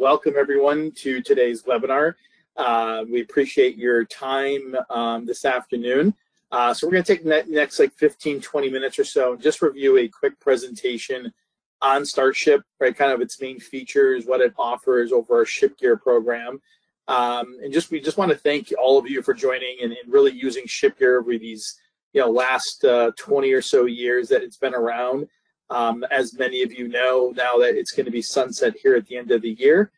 Welcome everyone to today's webinar. We appreciate your time this afternoon. So we're going to take the next like 15, 20 minutes or so and just review a quick presentation on Starship, right? Kind of its main features, what it offers over our ShipGear program. And we just want to thank all of you for joining and really using ShipGear over these last 20 or so years that it's been around. As many of you know, now that it's going to be sunset here at the end of the year.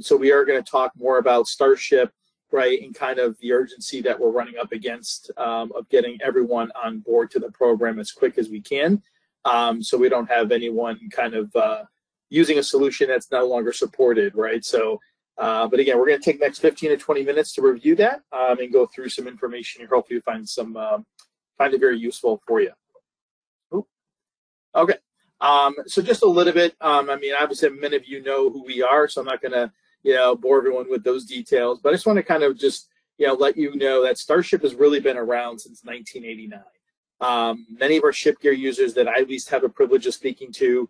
So we are going to talk more about Starship, right, and kind of the urgency that we're running up against of getting everyone on board to the program as quick as we can. So we don't have anyone kind of using a solution that's no longer supported, right? So, but again, we're going to take the next 15 to 20 minutes to review that and go through some information here. Hopefully you find it very useful for you. Okay, so just a little bit, I mean, obviously many of you know who we are, so I'm not going to, bore everyone with those details, but I just want to kind of just, let you know that Starship has really been around since 1989. Many of our ShipGear users that I at least have the privilege of speaking to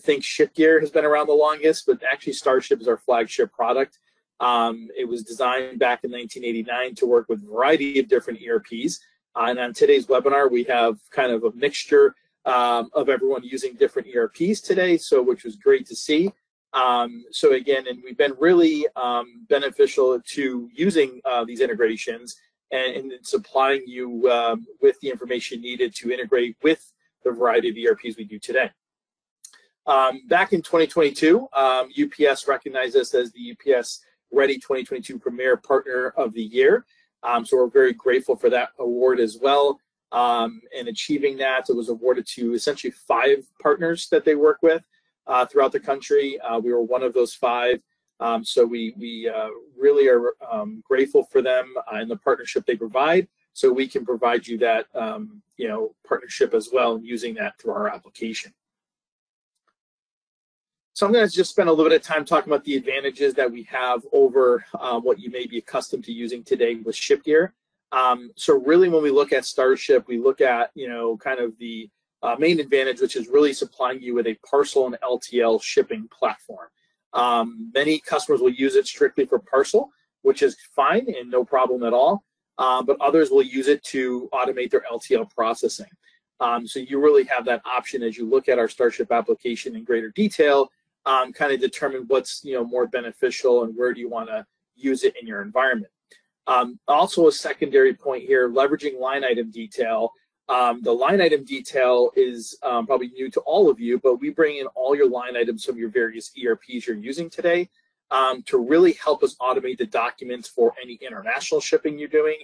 think ShipGear has been around the longest, but actually Starship is our flagship product. It was designed back in 1989 to work with a variety of different ERPs, and on today's webinar, we have kind of a mixture of everyone using different ERPs today, so which was great to see. So again, and we've been really beneficial to using these integrations and supplying you with the information needed to integrate with the variety of ERPs we do today. Back in 2022, UPS recognized us as the UPS Ready 2022 Premier Partner of the Year. So we're very grateful for that award as well. And achieving that, it was awarded to essentially 5 partners that they work with throughout the country. We were one of those 5, so we really are grateful for them and the partnership they provide. So we can provide you that partnership as well, and using that through our application. So I'm going to just spend a little bit of time talking about the advantages that we have over what you may be accustomed to using today with ShipGear. So really when we look at Starship, we look at, kind of the main advantage, which is really supplying you with a parcel and LTL shipping platform. Many customers will use it strictly for parcel, which is fine and no problem at all, but others will use it to automate their LTL processing. So you really have that option as you look at our Starship application in greater detail, kind of determine what's, more beneficial and where do you want to use it in your environment. Also a secondary point here, leveraging line item detail. The line item detail is probably new to all of you, but we bring in all your line items from your various ERPs you're using today to really help us automate the documents for any international shipping you're doing,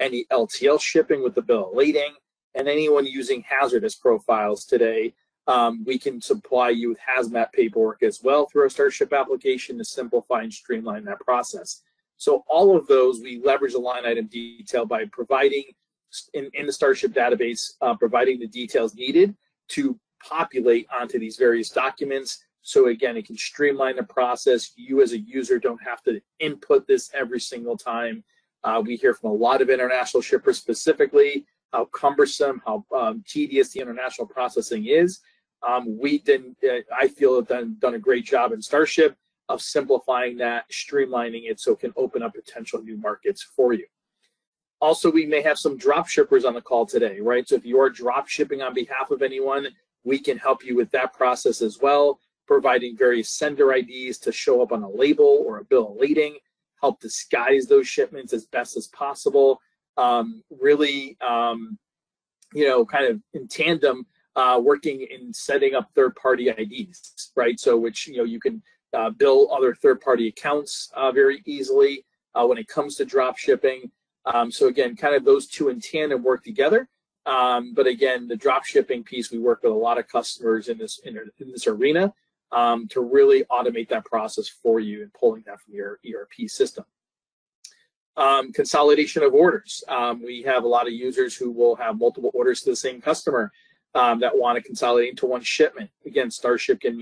any LTL shipping with the bill of lading, and anyone using hazardous profiles today. We can supply you with hazmat paperwork as well through our Starship application to simplify and streamline that process. So all of those, we leverage the line item detail by providing, in the Starship database, providing the details needed to populate onto these various documents. So again, it can streamline the process. You as a user don't have to input this every single time. We hear from a lot of international shippers specifically how cumbersome, how tedious the international processing is. I feel have done a great job in Starship of simplifying that, streamlining it so it can open up potential new markets for you. Also, we may have some drop shippers on the call today, right? So if you are drop shipping on behalf of anyone, we can help you with that process as well, providing various sender IDs to show up on a label or a bill of lading, help disguise those shipments as best as possible. Really, kind of in tandem, working in setting up third-party IDs, right? So which, you can bill other third-party accounts very easily when it comes to drop shipping. So again, kind of those two in tandem work together. But again, the drop shipping piece, we work with a lot of customers in this arena to really automate that process for you and pulling that from your ERP system. Consolidation of orders. We have a lot of users who will have multiple orders to the same customer that want to consolidate into one shipment. Again, Starship can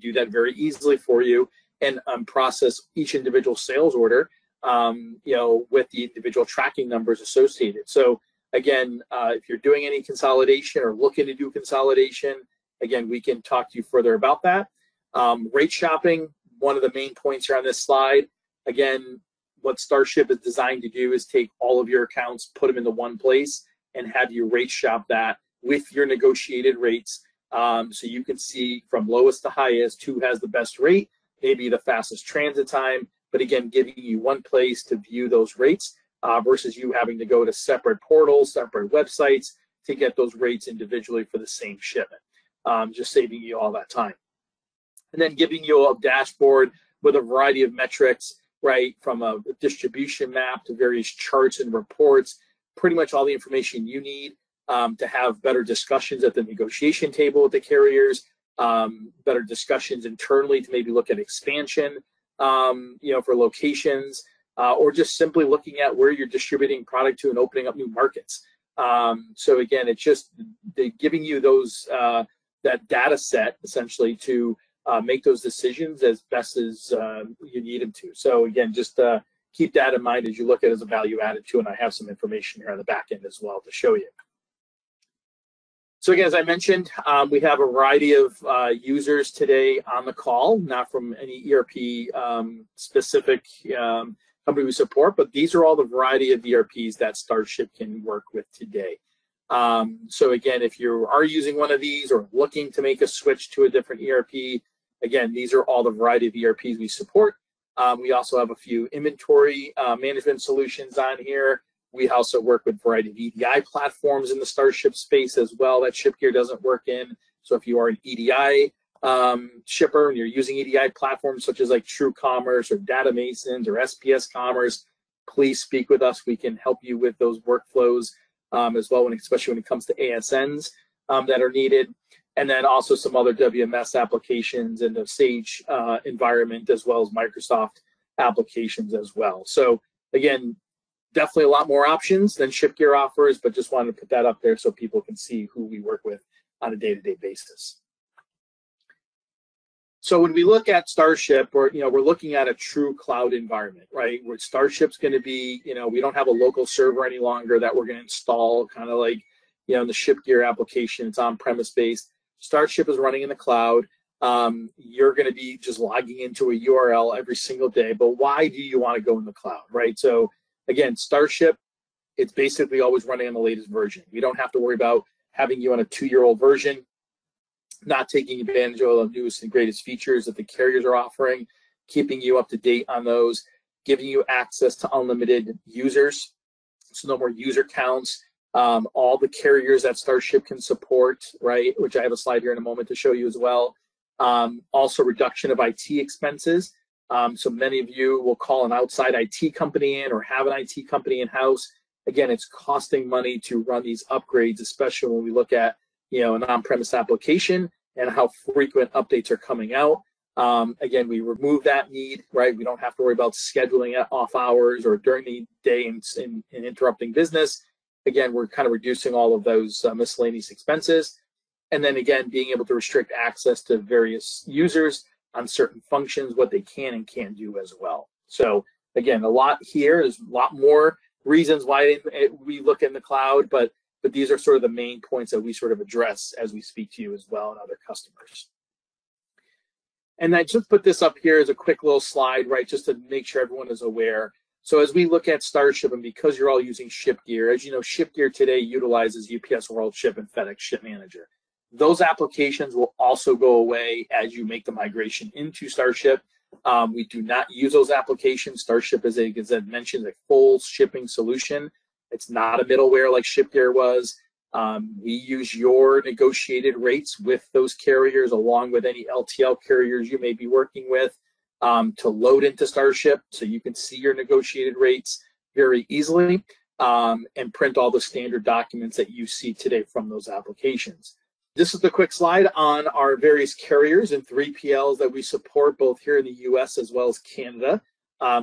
do that very easily for you and process each individual sales order, with the individual tracking numbers associated. So again, if you're doing any consolidation or looking to do consolidation, again, we can talk to you further about that. Rate shopping, one of the main points here on this slide. Again, what Starship is designed to do is take all of your accounts, put them into one place, and have you rate shop that with your negotiated rates. So you can see from lowest to highest who has the best rate, maybe the fastest transit time, but again, giving you one place to view those rates versus you having to go to separate portals, separate websites to get those rates individually for the same shipment, just saving you all that time. And then giving you a dashboard with a variety of metrics, right, from a distribution map to various charts and reports, pretty much all the information you need to have better discussions at the negotiation table with the carriers, better discussions internally to maybe look at expansion, you know, for locations, or just simply looking at where you're distributing product to and opening up new markets. So again, it's just giving you those that data set essentially to make those decisions as best as you need them to. So again, just keep that in mind as you look at it as a value added too. And I have some information here on the back end as well to show you. So again, as I mentioned, we have a variety of users today on the call, not from any ERP specific company we support, but these are all the variety of ERPs that Starship can work with today. So again, if you are using one of these or looking to make a switch to a different ERP, again, these are all the variety of ERPs we support. We also have a few inventory management solutions on here. We also work with a variety of EDI platforms in the Starship space as well that ShipGear doesn't work in. So if you are an EDI shipper and you're using EDI platforms such as like TrueCommerce or DataMasons or SPS Commerce, please speak with us. We can help you with those workflows as well, especially when it comes to ASNs that are needed. And then also some other WMS applications in the Sage environment as well as Microsoft applications as well. So again, definitely a lot more options than ShipGear offers, but just wanted to put that up there so people can see who we work with on a day-to-day basis. So when we look at Starship, we're looking at a true cloud environment, right? Where Starship's going to be, we don't have a local server any longer that we're going to install, kind of like, in the ShipGear application. It's on-premise based. Starship is running in the cloud. You're going to be just logging into a URL every single day. But why do you want to go in the cloud, right? So again, Starship, it's basically always running on the latest version. We don't have to worry about having you on a 2-year-old version, not taking advantage of the newest and greatest features that the carriers are offering, keeping you up to date on those, giving you access to unlimited users, so no more user counts, all the carriers that Starship can support, right, which I have a slide here in a moment to show you as well. Also reduction of IT expenses. So many of you will call an outside IT company in or have an IT company in-house. Again, it's costing money to run these upgrades, especially when we look at an on-premise application and how frequent updates are coming out. Again, we remove that need, right? We don't have to worry about scheduling at off hours or during the day and interrupting business. Again, we're kind of reducing all of those miscellaneous expenses. And then again, being able to restrict access to various users on certain functions, what they can and can't do as well. So again, a lot here. There's a lot more reasons why we look in the cloud, but these are sort of the main points that we sort of address as we speak to you as well and other customers. And I just put this up here as a quick little slide, right, just to make sure everyone is aware. So as we look at Starship, and because you're all using ShipGear, as you know, ShipGear today utilizes UPS World Ship and FedEx Ship Manager. Those applications will also go away as you make the migration into Starship. We do not use those applications. Starship is, as I mentioned, a full shipping solution. It's not a middleware like ShipGear was. We use your negotiated rates with those carriers along with any LTL carriers you may be working with to load into Starship so you can see your negotiated rates very easily and print all the standard documents that you see today from those applications. This is the quick slide on our various carriers and 3PLs that we support both here in the US as well as Canada.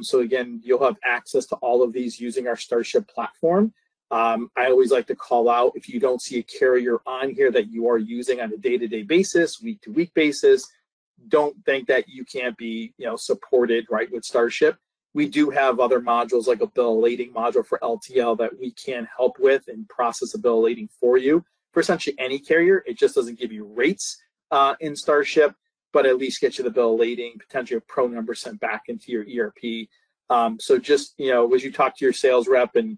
So again, you'll have access to all of these using our Starship platform. I always like to call out if you don't see a carrier on here that you are using on a day-to-day basis, week-to-week basis, don't think that you can't be supported right with Starship. We do have other modules like a billating module for LTL that we can help with and process a billating for you. For essentially any carrier, it just doesn't give you rates in Starship, but at least get you the bill lating, potentially a pro number sent back into your ERP. So just, you know, as you talk to your sales rep and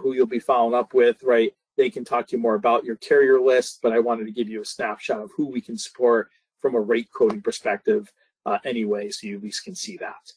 who you'll be following up with, right, they can talk to you more about your carrier list, but I wanted to give you a snapshot of who we can support from a rate quoting perspective anyway, so you at least can see that.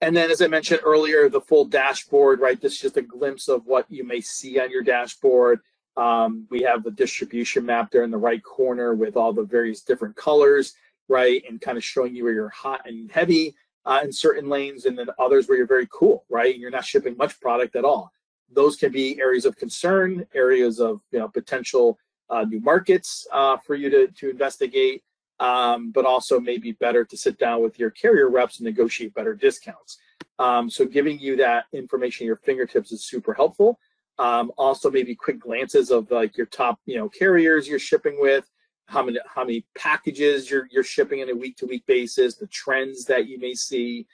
And then, as I mentioned earlier, the full dashboard, right? This is just a glimpse of what you may see on your dashboard. We have the distribution map there in the right corner with all the various different colors, right? And kind of showing you where you're hot and heavy in certain lanes, and then others where you're very cool, right? And you're not shipping much product at all. Those can be areas of concern, areas of, you know, potential new markets for you to investigate, but also maybe better to sit down with your carrier reps and negotiate better discounts. So giving you that information at your fingertips is super helpful. Also maybe quick glances of like your top, you know, carriers you're shipping with, how many packages you're shipping on a week-to-week basis, the trends that you may see.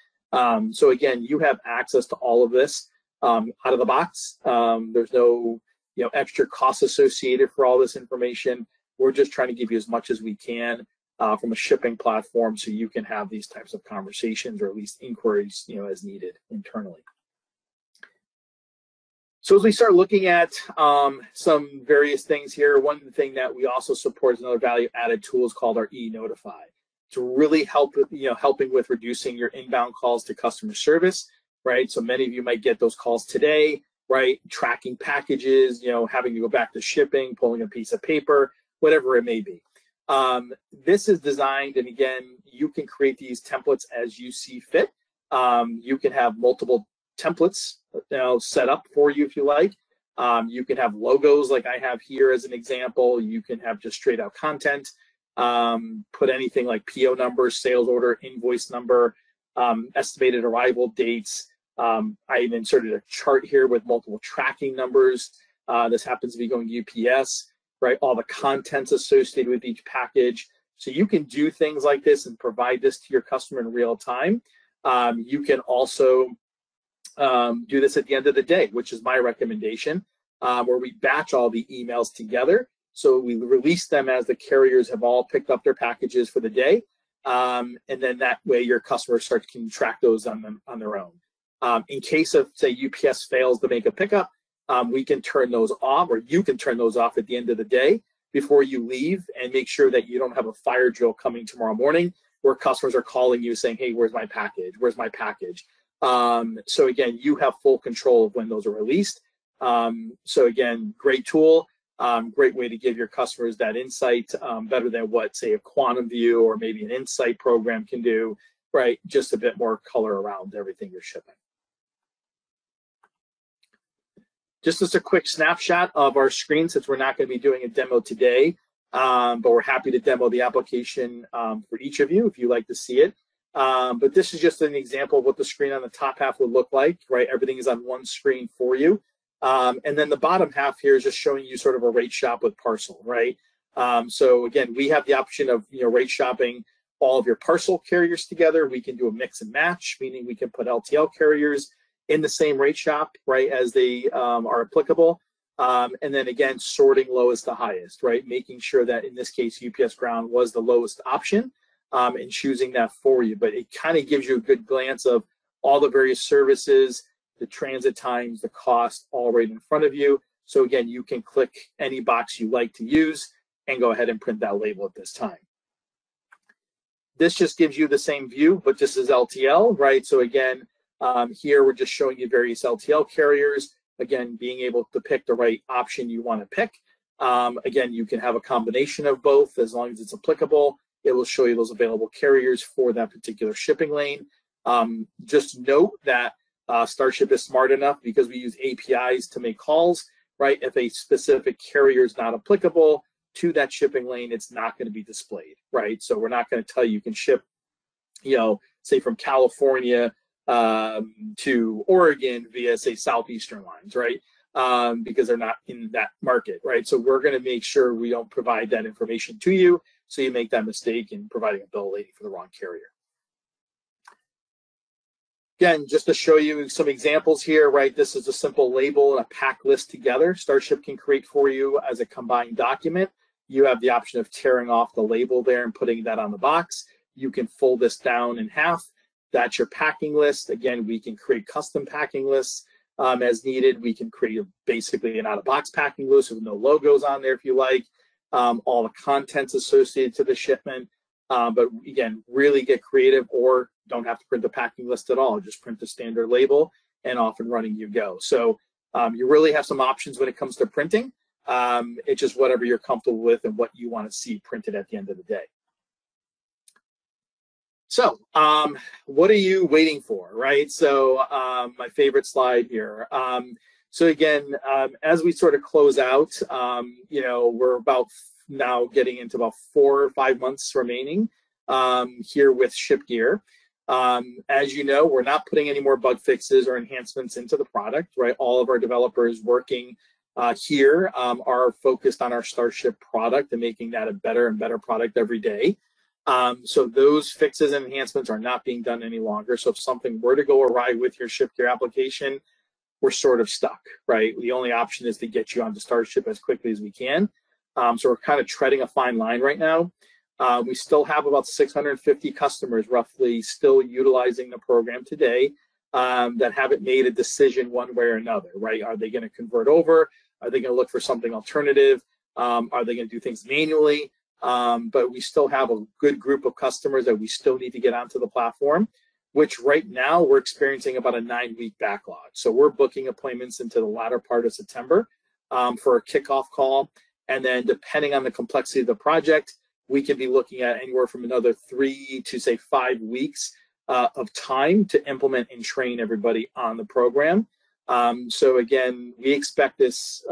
So again, you have access to all of this out of the box. There's no, you know, extra costs associated for all this information. We're just trying to give you as much as we can from a shipping platform, so you can have these types of conversations, or at least inquiries, you know, as needed internally. So as we start looking at some various things here, one thing that we also support is another value-added tool is called our eNotify. It's really helping with reducing your inbound calls to customer service, right? So many of you might get those calls today, right? Tracking packages, you know, having to go back to shipping, pulling a piece of paper, whatever it may be. This is designed, and again, you can create these templates as you see fit. You can have multiple templates, you know, set up for you if you like. You can have logos like I have here as an example. You can have just straight out content, put anything like PO number, sales order, invoice number, estimated arrival dates. I even inserted a chart here with multiple tracking numbers. This happens to be going UPS, right? All the contents associated with each package. So you can do things like this and provide this to your customer in real time. You can also do this at the end of the day, which is my recommendation, where we batch all the emails together. So we release them as the carriers have all picked up their packages for the day. And then that way your customer can track those on their own. In case of, say, UPS fails to make a pickup, we can turn those off, or you can turn those off at the end of the day before you leave, and make sure that you don't have a fire drill coming tomorrow morning where customers are calling you saying, hey, where's my package? Where's my package? So again, you have full control of when those are released. So again, great tool, great way to give your customers that insight, better than what, say, a Quantum View or maybe an insight program can do, right? Just a bit more color around everything you're shipping. Just as a quick snapshot of our screen, since we're not going to be doing a demo today, but we're happy to demo the application for each of you if you like to see it. But this is just an example of what the screen on the top half would look like, right? Everything is on one screen for you. And then the bottom half here is just showing you sort of a rate shop with parcel, right? So again, we have the option of, you know, rate shopping all of your parcel carriers together. We can do a mix and match, meaning we can put LTL carriers in the same rate shop, right, as they are applicable. And then again, sorting lowest to highest, right? Making sure that in this case, UPS Ground was the lowest option, and choosing that for you. But it kind of gives you a good glance of all the various services, the transit times, the cost, all right in front of you. So again, you can click any box you like to use and go ahead and print that label at this time. This just gives you the same view, but this is LTL, right? So again, here we're just showing you various LTL carriers, again, being able to pick the right option you want to pick. Again, you can have a combination of both as long as it's applicable. It will show you those available carriers for that particular shipping lane. Just note that Starship is smart enough, because we use APIs to make calls, right? If a specific carrier is not applicable to that shipping lane, it's not going to be displayed, right? So we're not going to tell you you can ship, you know, say from California to Oregon via, say, Southeastern lines, right? Because they're not in that market, right? So we're going to make sure we don't provide that information to you, so you make that mistake in providing a bill lating for the wrong carrier. Again, just to show you some examples here, right? This is a simple label and a pack list together. Starship can create for you as a combined document. you have the option of tearing off the label there and putting that on the box. You can fold this down in half. That's your packing list. Again, we can create custom packing lists as needed. We can create basically an out-of-box packing list with no logos on there if you like, all the contents associated to the shipment. But again, really get creative, or don't have to print a packing list at all. Just print the standard label and off and running you go. So you really have some options when it comes to printing. It's just whatever you're comfortable with and what you want to see printed at the end of the day. So what are you waiting for, right? So my favorite slide here. So again, as we sort of close out, you know, we're about now getting into about 4 or 5 months remaining here with ShipGear. As you know, we're not putting any more bug fixes or enhancements into the product, right? All of our developers working here are focused on our Starship product and making that a better and better product every day. So those fixes and enhancements are not being done any longer. So if something were to go awry with your ShipGear application, we're sort of stuck, right? The only option is to get you onto Starship as quickly as we can. So we're kind of treading a fine line right now. We still have about 650 customers roughly still utilizing the program today that haven't made a decision one way or another, right? Are they going to convert over? Are they going to look for something alternative? Are they going to do things manually? But we still have a good group of customers that we still need to get onto the platform, which right now we're experiencing about a 9-week backlog. So we're booking appointments into the latter part of September for a kickoff call. And then depending on the complexity of the project, we can be looking at anywhere from another 3 to say 5 weeks of time to implement and train everybody on the program. So again, we expect this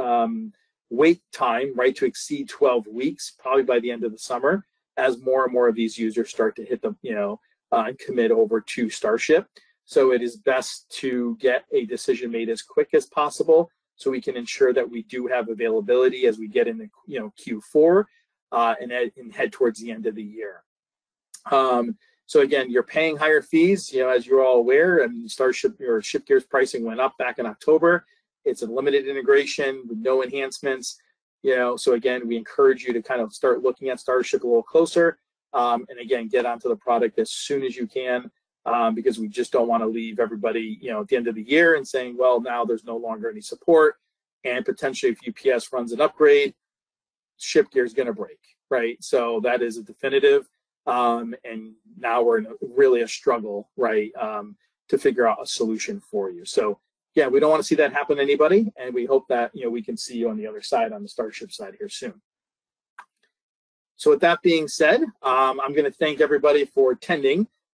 wait time, right, to exceed 12 weeks, probably by the end of the summer, as more and more of these users start to hit the, you know, and commit over to Starship. So it is best to get a decision made as quick as possible, so we can ensure that we do have availability as we get into, you know, Q4 and head towards the end of the year. So again, you're paying higher fees, you know, as you're all aware, and Starship or ShipGear's pricing went up back in October. It's a limited integration with no enhancements, you know. So again, we encourage you to kind of start looking at Starship a little closer, and again, get onto the product as soon as you can, because we just don't want to leave everybody, you know, at the end of the year and saying, well, now there's no longer any support, and potentially if UPS runs an upgrade, ShipGear is going to break, right? So that is a definitive, and now we're in really a struggle, right, to figure out a solution for you. So yeah, we don't want to see that happen to anybody, and we hope that, you know, we can see you on the other side, on the Starship side here soon. So with that being said, I'm going to thank everybody for attending.